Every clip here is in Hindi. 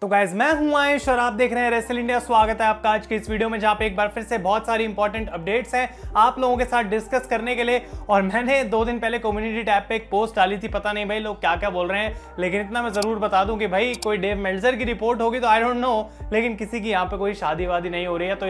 तो गाइज मैं हूं आयेश और आप देख रहे हैं रेसल इंडिया। स्वागत है आपका आज के इस वीडियो में जहां पे एक बार फिर से बहुत सारी इंपॉर्टेंट अपडेट्स हैं आप लोगों के साथ डिस्कस करने के लिए। और मैंने 2 दिन पहले कम्युनिटी टैब पे एक पोस्ट डाली थी, पता नहीं भाई लोग क्या क्या बोल रहे हैं, लेकिन इतना मैं जरूर बता दूं कि भाई कोई डेव मेल्जर की रिपोर्ट होगी तो आई डोंट नो, लेकिन किसी की यहाँ पे कोई शादी वादी नहीं हो रही है। तो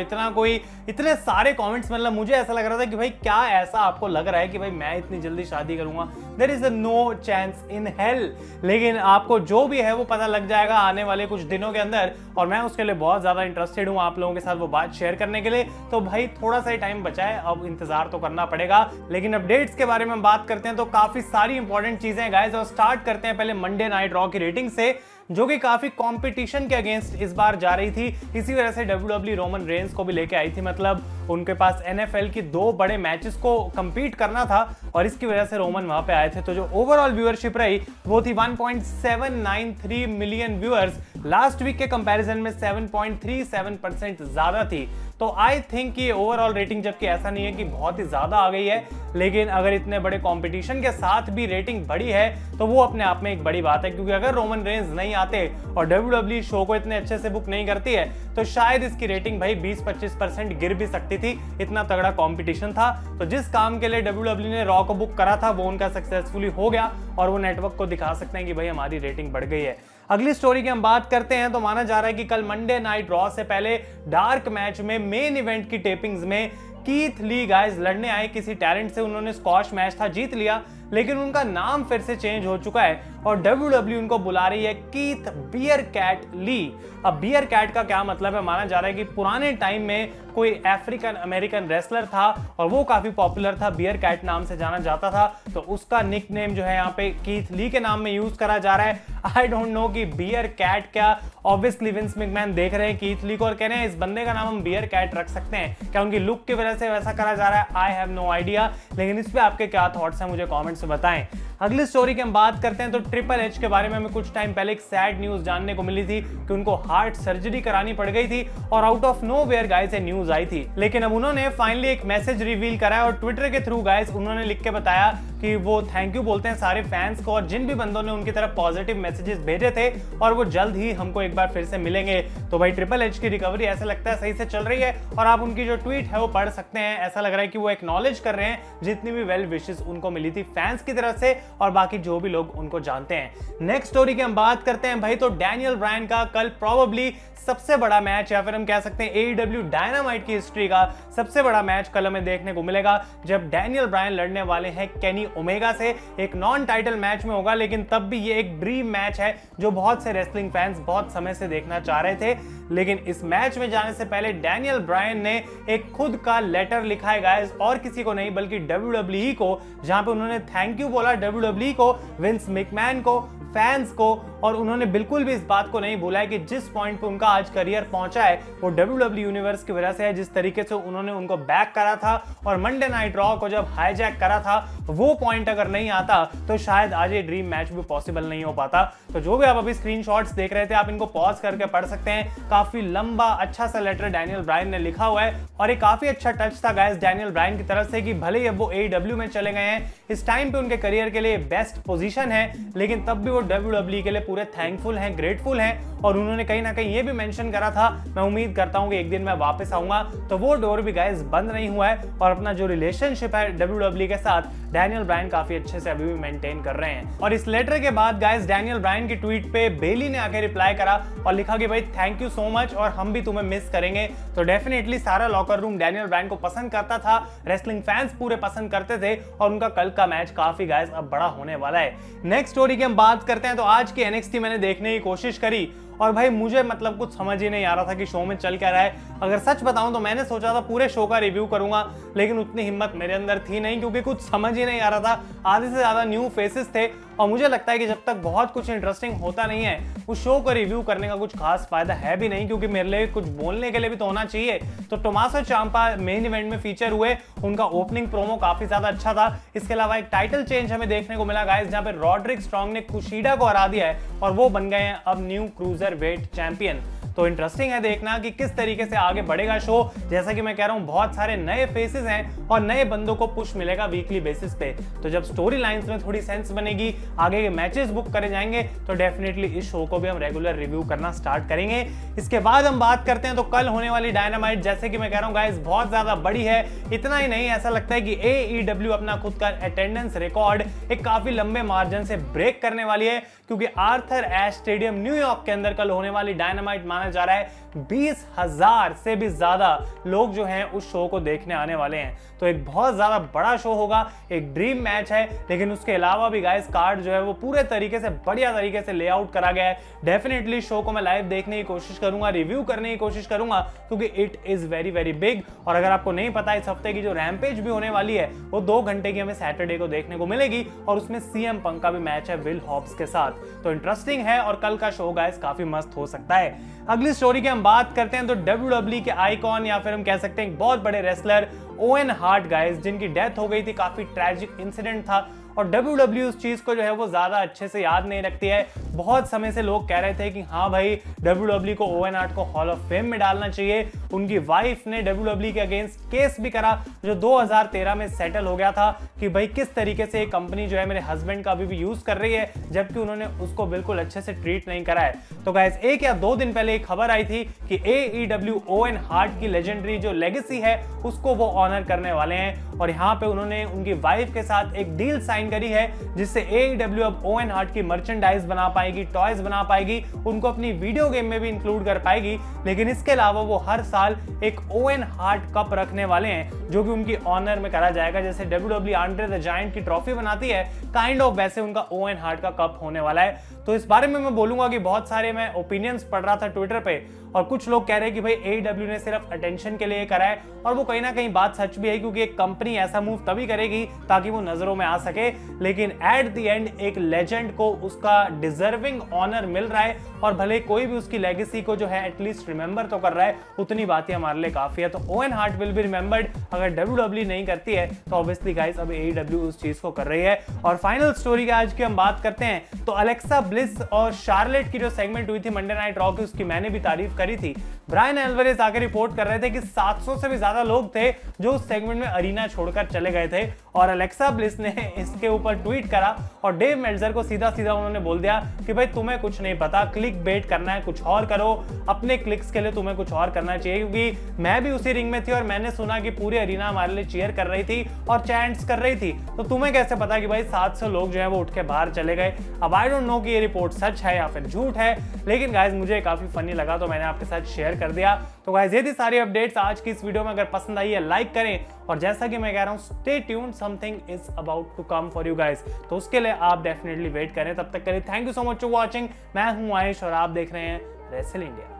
इतने सारे कॉमेंट्स, मतलब मुझे ऐसा लग रहा था कि भाई क्या ऐसा आपको लग रहा है कि भाई मैं इतनी जल्दी शादी करूंगा, there is no chance in hell. लेकिन आपको जो भी है वो पता लग जाएगा आने वाले दिनों के अंदर, और मैं उसके लिए बहुत ज्यादा इंटरेस्टेड हूं आप लोगों के साथ वो बात शेयर करने के लिए। तो भाई थोड़ा सा ही टाइम बचा है, अब इंतजार तो करना पड़ेगा। लेकिन अपडेट्स के बारे में बात करते हैं तो काफी सारी इंपॉर्टेंट चीजें गाइस, और स्टार्ट करते हैं पहले मंडे नाइट रॉ की रेटिंग से, जो कि काफी कंपटीशन के अगेंस्ट इस बार जा रही थी। इसी वजह से WWE रोमन रेंस को भी लेके आई थी, मतलब उनके पास NFL की 2 बड़े मैचेस को कंपीट करना था और इसकी वजह से रोमन वहां पे आए थे। तो जो ओवरऑल व्यूअरशिप रही वो थी 1.793 मिलियन व्यूअर्स, लास्ट वीक के कंपैरिजन में 7.37% ज्यादा थी। तो आई थिंक ये ओवरऑल रेटिंग, जबकि ऐसा नहीं है कि बहुत ही ज्यादा आ गई है, लेकिन अगर इतने बड़े कंपटीशन के साथ भी रेटिंग बढ़ी है तो वो अपने आप में एक बड़ी बात है, क्योंकि अगर रोमन रेंस नहीं आते और WWE शो को इतने अच्छे से बुक नहीं करती है तो शायद इसकी रेटिंग भाई 20-25% गिर भी सकती थी, इतना तगड़ा कंपटीशन था। तो जिस काम के लिए WWE ने रॉ को बुक करा था वो उनका सक्सेसफुली हो गया और वो नेटवर्क को दिखा सकते हैं कि भाई हमारी रेटिंग बढ़ गई है। अगली स्टोरी की हम बात करते हैं तो माना जा रहा है कि कल मंडे नाइट रॉ से पहले डार्क मैच में मेन इवेंट की टेपिंग्स में कीथ ली गाइस लड़ने आए किसी टैलेंट से। उन्होंने स्कॉश मैच था जीत लिया, लेकिन उनका नाम फिर से चेंज हो चुका है और WWE उनको बुला रही है कीथ बियर कैट ली। अब बियर कैट का क्या मतलब है? माना जा रहा है कि पुराने टाइम में कोई अफ्रीकन अमेरिकन रेसलर था और वो काफी पॉपुलर था, बियर कैट नाम से जाना जाता था, तो उसका निकनेम जो है यहाँ पे कीथ ली के नाम में यूज करा जा रहा है। आई डोंट नो कि बियर कैट क्या, ऑब्वियसली विंस मैकमैन देख रहे हैं कीथ ली को और कह रहे हैं इस बंदे का नाम हम बियर कैट रख सकते हैं क्या, उनकी लुक की वजह से वैसा करा जा रहा है? आई हैव नो आइडिया, लेकिन इस पर आपके क्या थॉट्स हैं मुझे कॉमेंट से बताएं। अगली स्टोरी की हम बात करते हैं तो ट्रिपल एच के बारे में हमें कुछ टाइम पहले एक सैड न्यूज जानने को मिली थी कि उनको हार्ट सर्जरी करानी पड़ गई थी और आउट ऑफ नोवेयर गाइस ये न्यूज आई थी। लेकिन अब उन्होंने फाइनली एक मैसेज रिवील करा है और ट्विटर के थ्रू गाइस उन्होंने लिख के बताया कि वो थैंक यू बोलते हैं सारे फैंस को और जिन भी बंदों ने उनकी तरफ पॉजिटिव मैसेजेस भेजे थे, और वो जल्द ही हमको एक बार फिर से मिलेंगे। तो भाई ट्रिपल एच की रिकवरी ऐसा लगता है सही से चल रही है और आप उनकी जो ट्वीट है वो पढ़ सकते हैं, ऐसा लग रहा है कि वो एक्नॉलेज कर रहे हैं जितनी भी वेल विशेस उनको मिली थी फैंस की तरफ से और बाकी जो भी लोग उनको जानते हैं। नेक्स्ट स्टोरी की हम बात करते हैं भाई तो डैनियल ब्रायन का कल प्रोबेबली सबसे बड़ा मैच, या फिर हम कह सकते हैं AEW डायनामाइट की हिस्ट्री का सबसे बड़ा मैच कल हमें देखने को मिलेगा, जब डैनियल ब्रायन लड़ने वाले हैं केनी ओमेगा से। एक नॉन टाइटल मैच में होगा, लेकिन तब भी ये एक ड्रीम मैच है जो बहुत से रेसलिंग फैंस बहुत समय से देखना चाह रहे थे। लेकिन इस मैच में जाने से पहले डैनियल ब्रायन ने एक खुद का लेटर लिखा है गाइस, और किसी को नहीं बल्कि WWE को, जहां पे उन्होंने थैंक यू बोला WWE को, विंस मैकमैन को, फैंस को, और उन्होंने बिल्कुल भी इस बात को नहीं भूला है कि जिस पॉइंट पे उनका आज करियर पहुंचा है वो WWE यूनिवर्स की वजह से है, जिस तरीके से उन्होंने उनको बैक करा था और मंडे नाइट रॉ को जब हाईजैक करा था। वो पॉइंट अगर नहीं आता तो शायद आज ये ड्रीम मैच भी पॉसिबल नहीं हो पाता। तो जो भी आप अभी स्क्रीनशॉट्स देख रहे थे आप इनको पॉज करके पढ़ सकते हैं, काफी लंबा अच्छा सा लेटर डैनियल ब्रायन ने लिखा हुआ है और एक काफी अच्छा टच था गाइस डैनियल ब्रायन की तरफ से कि भले ही अब वो AEW में चले गए हैं, इस टाइम पे उनके करियर के लिए बेस्ट पोजीशन है, लेकिन तब भी वो WWE के लिए पूरे थैंकफुल हैं, ग्रेटफुल हैं। और उन्होंने कहीं ना कहीं ये भी मेंशन करा था, मैं उम्मीद करता हूं कि एक दिन मैं वापस आऊंगा, तो वो डोर भी गाइस बंद नहीं हुआ है और अपना जो रिलेशनशिप है WWE के साथ डैनियल ब्रायन काफी अच्छे से अभी भी मेंटेन कर रहे हैं। और इस लेटर के बाद गाइस डैनियल ब्रायन की ट्वीट पे बेली ने आके रिप्लाई करा और लिखा कि भाई थैंक यू सो मच और हम भी तुम्हें मिस करेंगे। तो डेफिनेटली सारा लॉकर रूम डैनियल ब्रायन को पसंद करता था, रेसलिंग फैंस पूरे पसंद करते थे और उनका कल का मैच काफी गाइस अब बड़ा होने वाला है। नेक्स्ट स्टोरी की हम बात करते हैं तो आज की NXT मैंने देखने की कोशिश करी और भाई मुझे मतलब कुछ समझ ही नहीं आ रहा था कि शो में चल क्या रहा है। अगर सच बताऊं तो मैंने सोचा था पूरे शो का रिव्यू करूंगा, लेकिन उतनी हिम्मत मेरे अंदर थी नहीं क्योंकि कुछ समझ ही नहीं आ रहा था, आधे से ज़्यादा न्यू फेसेस थे और मुझे लगता है कि जब तक बहुत कुछ इंटरेस्टिंग होता नहीं है उस शो को रिव्यू करने का कुछ खास फायदा है भी नहीं, क्योंकि मेरे लिए कुछ बोलने के लिए भी तो होना चाहिए। तो टोमासो चांपा मेन इवेंट में फीचर हुए, उनका ओपनिंग प्रोमो काफी ज्यादा अच्छा था। इसके अलावा एक टाइटल चेंज हमें देखने को मिला गाइस, जहां पे रॉड्रिक स्ट्रॉन्ग ने कुशीडा को हरा दिया है और वो बन गए हैं अब न्यू क्रूजर वेट चैंपियन। तो इंटरेस्टिंग है देखना कि किस तरीके से आगे बढ़ेगा शो। जैसा कि मैं कह रहा हूँ बहुत सारे नए फेसेस हैं और नए बंदों को पुश मिलेगा वीकली बेसिस पे, तो जब स्टोरी लाइंस में थोड़ी सेंस बनेगी, आगे के मैचेस बुक करे जाएंगे, तो डेफिनेटली इस शो को भी हम रेगुलर रिव्यू करना स्टार्ट करेंगे। इसके बाद हम बात करते हैं तो कल होने वाली डायनामाइट, जैसे कि मैं कह रहा हूँ गाइस बहुत ज्यादा बड़ी है। इतना ही नहीं, ऐसा लगता है कि AEW अपना खुद का अटेंडेंस रिकॉर्ड एक काफी लंबे मार्जिन से ब्रेक करने वाली है, क्योंकि आर्थर एश स्टेडियम न्यूयॉर्क के अंदर कल होने वाली डायनामाइट माना जा रहा है 20,000 से भी ज्यादा लोग जो हैं उस शो को देखने आने वाले हैं, तो एक बहुत ज्यादा बड़ा शो होगा, एक ड्रीम मैच है। लेकिन उसके अलावा भी गाइस कार्ड जो है वो पूरे तरीके से बढ़िया तरीके से लेआउट करा गया है। डेफिनेटली शो को मैं लाइव देखने की कोशिश करूंगा, रिव्यू करने की कोशिश करूंगा, क्योंकि it is very very big. और अगर आपको नहीं पता, इस हफ्ते की जो रैम्पेज भी होने वाली है वो 2 घंटे की हमें सैटरडे को देखने को मिलेगी और उसमें CM पंक का भी मैच है विल हॉब्स के साथ, तो इंटरेस्टिंग है और कल का शो गाइस काफी मस्त हो सकता है। अगली स्टोरी की हम बात करते हैं तो WWE के आइकॉन या फिर हम कह सकते हैं बहुत बड़े रेसलर ओवेन हार्ट गाइस, जिनकी डेथ हो गई थी, काफी ट्रैजिक इंसिडेंट था और WWE उस चीज़ को जो है वो ज़्यादा अच्छे से याद नहीं रखती है। बहुत समय से लोग कह रहे थे कि हाँ भाई WWE को ओवेन हार्ट को हॉल ऑफ फेम में डालना चाहिए। उनकी वाइफ ने WWE के अगेंस्ट केस भी करा जो 2013 में सेटल हो गया था कि भाई किस तरीके से ये कंपनी जो है मेरे हस्बैंड का अभी भी यूज़ कर रही है, जबकि उन्होंने उसको बिल्कुल अच्छे से ट्रीट नहीं करा है। तो गाइस 1 या 2 दिन पहले एक खबर आई थी कि AEW ओवेन हार्ट की लेजेंडरी जो लेगेसी है उसको वो ऑनर करने वाले हैं और यहाँ पे उन्होंने उनकी वाइफ के साथ एक डील साइन करी है जिससे AEW अब ओवेन हार्ट की मर्चेंडाइज बना पाएगी, टॉयज बना पाएगी, उनको अपनी वीडियो गेम में भी इंक्लूड कर पाएगी। लेकिन इसके अलावा वो हर साल एक ओवेन हार्ट कप रखने वाले हैं जो कि उनकी ऑनर में करा जाएगा, जैसे WWE आंड्रे द जायंट की ट्रॉफी बनाती है काइंड ऑफ, वैसे उनका ओवेन हार्ट का कप होने वाला है। तो इस बारे में मैं बोलूंगा कि बहुत सारे मैं ओपिनियंस पढ़ रहा था ट्विटर पे और कुछ लोग कह रहे हैं कि भाई AEW ने सिर्फ अटेंशन के लिए करा है और वो कहीं ना कहीं बात सच भी है, क्योंकि एक कंपनी ऐसा मूव तभी करेगी ताकि वो नजरों में आ सके। लेकिन एट द एंड एक लेजेंड को उसका डिजर्विंग ऑनर मिल रहा है और भले कोई भी उसकी लेगेसी को जो है एटलीस्ट रिमेंबर तो कर रहा है, उतनी बातें हमारे लिए काफी है। तो Owen Hart will be remembered. अगर WWE नहीं करती है तो ऑब्वियसली गाइस अब AEW उस चीज को कर रही है। और फाइनल स्टोरी की आज की हम बात करते हैं तो अलेक्सा ब्लिस और शार्लेट की जो सेगमेंट हुई थी मंडे नाइट रॉ की, उसकी मैंने भी तारीफ करी थी। ब्रायन एल्वरेज आकर रिपोर्ट कर रहे थे कि 700 से भी ज्यादा लोग थे जो उस सेगमेंट में अरीना छोड़कर चले गए थे और अलेक्सा ब्लिस ने इसके ऊपर ट्वीट करा और डेव मेल्जर को सीधा सीधा उन्होंने बोल दिया कि भाई तुम्हें कुछ नहीं पता, क्लिक बेट करना है कुछ और करो, अपने क्लिक्स के लिए तुम्हें कुछ और करना चाहिए। क्योंकि मैं भी उसी रिंग में थी और मैंने सुना कि पूरी अरीना हमारे लिए चीयर कर रही थी और चैंट्स कर रही थी, तो तुम्हें कैसे पता कि भाई 700 लोग जो है वो उठ के बाहर चले गए। अब आई डोंट नो कि ये रिपोर्ट सच है या फिर झूठ है, लेकिन गाइज मुझे काफी फनी लगा तो मैंने आपके साथ शेयर कर दिया। तो गाइज ये थी सारी अपडेट्स आज की इस वीडियो में, अगर पसंद आई है लाइक करें और जैसा कि मैं कह रहा हूँ stay tuned, something is about to come for you guys, तो उसके लिए आप डेफिनेटली वेट करें। तब तक के लिए thank you so much for watching. मैं हूँ आयेश और आप देख रहे हैं रेसल इंडिया।